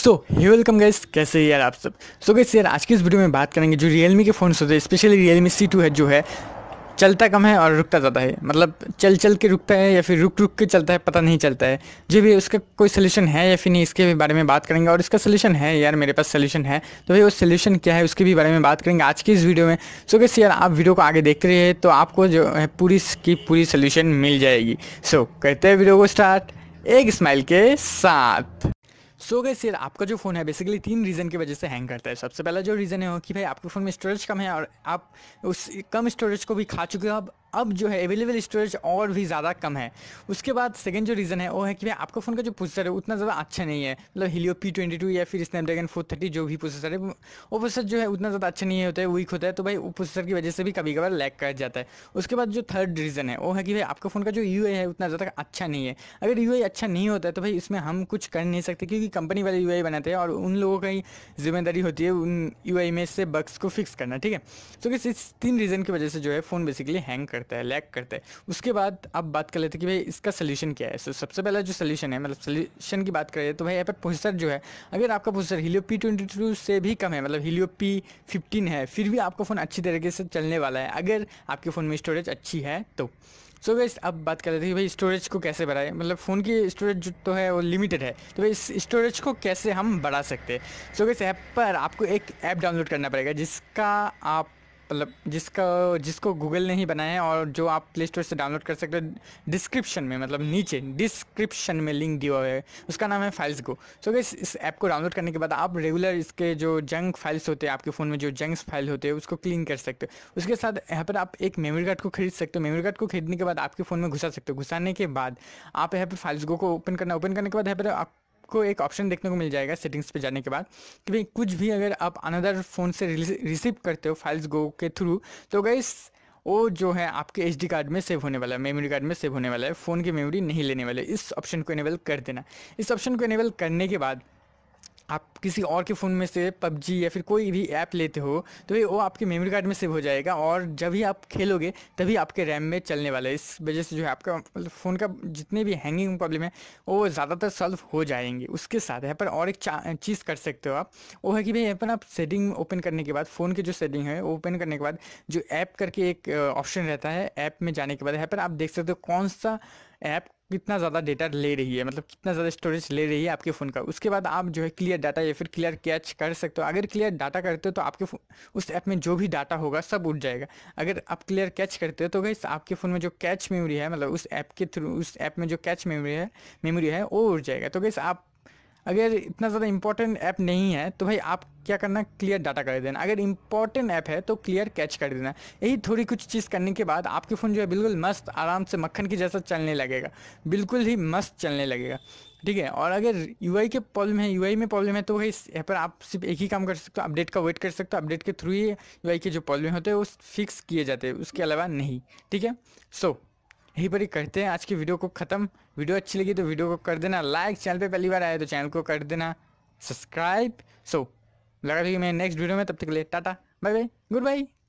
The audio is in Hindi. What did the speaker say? सो वेलकम गाइस, कैसे यार आप सब। सो गाइस यार आज की इस वीडियो में बात करेंगे जो रियलमी के फ़ोन्स होते हैं, स्पेशली रियलमी C2 है, जो है चलता कम है और रुकता ज़्यादा है। मतलब चल के रुकता है या फिर रुक के चलता है, पता नहीं चलता है। जो भी उसका कोई सलूशन है या फिर नहीं, इसके भी बारे में बात करेंगे। और इसका सलूशन है यार, मेरे पास सलूशन है, तो भाई वो सलूशन क्या है उसके भी बारे में बात करेंगे आज की इस वीडियो में। सो गाइस यार आप वीडियो को आगे देखते रहिए, तो आपको जो है पूरी की पूरी सलूशन मिल जाएगी। सो करते हैं वीडियो को स्टार्ट एक स्माइल के साथ। सो गाइस यार आपका जो फ़ोन है बेसिकली 3 रीज़न की वजह से हैंग करता है। सबसे पहला जो रीज़न है वो कि भाई आपके फ़ोन में स्टोरेज कम है और आप उस कम स्टोरेज को भी खा चुके हो। अब जो है अवेलेबल स्टोरेज और भी ज़्यादा कम है। उसके बाद सेकंड जो रीज़न है वो है कि भाई आपका फ़ोन का जो प्रोसेसर है उतना ज़्यादा अच्छा नहीं है। मतलब हीलियो P22 या फिर स्नैपड्रैगन 430 जो भी प्रोसेसर है, वो प्रोसेसर जो है उतना ज़्यादा अच्छा नहीं होता है, वीक होता है, तो भाई वो प्रोसेसर की वजह से भी कभी कभार लैग कर जाता है। उसके बाद जो थर्ड रीज़न है वो है कि भाई आपका फ़ोन का जो UI है उतना ज़्यादा अच्छा नहीं है। अगर UI अच्छा नहीं होता है तो भाई इसमें हम कुछ कर नहीं सकते, क्योंकि कंपनी वाले UI बनाते हैं और उन लोगों का ही जिम्मेदारी होती है उन UI में से बग्स को फिक्स करना, ठीक है। तो इस 3 रीज़न की वजह से जो है फ़ोन बेसिकली हैंग है, लैग करता है। उसके बाद अब बात कर लेते हैं कि भाई इसका सलूशन क्या है। सो सबसे पहला जो सलूशन है, मतलब सलूशन की बात करें तो भाई यहाँ पर प्रोसेसर जो है, अगर आपका प्रोसेसर हीलियो P22 से भी कम है, मतलब हीलियो P15 है, फिर भी आपका फ़ोन अच्छी तरीके से चलने वाला है अगर आपके फ़ोन में स्टोरेज अच्छी है तो। सो गाइस अब बात कर लेते हैं कि भाई स्टोरेज को कैसे बढ़ाएं। मतलब फ़ोन की स्टोरेज जो तो है वो लिमिटेड है, तो भाई इस स्टोरेज को कैसे हम बढ़ा सकते हैं। सो गाइस ऐप पर आपको एक ऐप डाउनलोड करना पड़ेगा जिसका आप मतलब जिसको गूगल ने ही बनाया है और जो आप प्ले स्टोर से डाउनलोड कर सकते हो। डिस्क्रिप्शन में, मतलब नीचे डिस्क्रिप्शन में लिंक दिया हुआ है, उसका नाम है फाइल्स गो। सो गाइस इस ऐप को डाउनलोड करने के बाद आप रेगुलर इसके जो जंक फाइल्स होते हैं, आपके फ़ोन में जो जंक फाइल होते हैं उसको क्लीन कर सकते हो। उसके साथ यहाँ पर आप एक मेमोरी कार्ड को खरीद सकते हो। मेमोरी कार्ड को खरीदने के बाद आपके फ़ोन में घुसा सकते हो। घुसाने के बाद आप यहाँ पर फाइल्स गो को ओपन करना। ओपन करने के बाद यहाँ पर आप को एक ऑप्शन देखने को मिल जाएगा सेटिंग्स पे जाने के बाद कि भाई कुछ भी अगर आप अनदर फ़ोन से रिसीव करते हो फाइल्स गो के थ्रू, तो गाइस वो जो है आपके एसडी कार्ड में सेव होने वाला है, मेमोरी कार्ड में सेव होने वाला है, फ़ोन की मेमोरी नहीं लेने वाले। इस ऑप्शन को इनेबल कर देना। इस ऑप्शन को इनेबल करने के बाद आप किसी और के फ़ोन में से PUBG या फिर कोई भी ऐप लेते हो तो वो आपके मेमोरी कार्ड में सेव हो जाएगा और जब भी आप खेलोगे तभी आपके रैम में चलने वाला है। इस वजह से जो है आपका फ़ोन का जितने भी हैंगिंग प्रॉब्लम है वो ज़्यादातर सॉल्व हो जाएंगे। उसके साथ यहाँ पर और एक चीज़ कर सकते हो आप, वो है कि भाई यहाँ पर आप सेटिंग ओपन करने के बाद, फ़ोन के जो सेटिंग है ओपन करने के बाद जो ऐप करके एक ऑप्शन रहता है, ऐप में जाने के बाद यहाँ पर आप देख सकते हो कौन सा ऐप कितना ज़्यादा डेटा ले रही है, मतलब कितना ज़्यादा स्टोरेज ले रही है आपके फ़ोन का। उसके बाद आप जो है क्लियर डाटा या फिर क्लियर कैच कर सकते हो। अगर क्लियर डाटा करते हो तो आपके उस ऐप में जो भी डाटा होगा सब उठ जाएगा। अगर आप क्लियर कैच करते हो तो गाइस आपके फ़ोन में जो कैच मेमोरी है, मतलब उस ऐप के थ्रू उस ऐप में जो कैच मेमोरी है वो उठ जाएगा। तो गाइस आप अगर इतना ज़्यादा इंपॉर्टेंट ऐप नहीं है तो भाई आप क्या करना, क्लियर डाटा कर देना। अगर इंपॉर्टेंट ऐप है तो क्लियर कैच कर देना। यही थोड़ी कुछ चीज़ करने के बाद आपके फ़ोन जो है बिल्कुल मस्त आराम से मक्खन की जैसा चलने लगेगा, बिल्कुल ही मस्त चलने लगेगा, ठीक है। और अगर UI के प्रॉब्लम है, UI में प्रॉब्लम है, तो भाई यहाँ पर आप सिर्फ एक ही काम कर सकते हो, अपडेट का वेट कर सकते हो। अपडेट के थ्रू ही UI के जो प्रॉब्लम होते हैं वो फिक्स किए जाते हैं, उसके अलावा नहीं, ठीक है। सो यही पर ही करते हैं आज की वीडियो को ख़त्म। वीडियो अच्छी लगी तो वीडियो को कर देना लाइक, चैनल पे पहली बार आए तो चैनल को कर देना सब्सक्राइब। सो लगा कि मैं नेक्स्ट वीडियो में, तब तक के लिए tata, bye bye, good bye.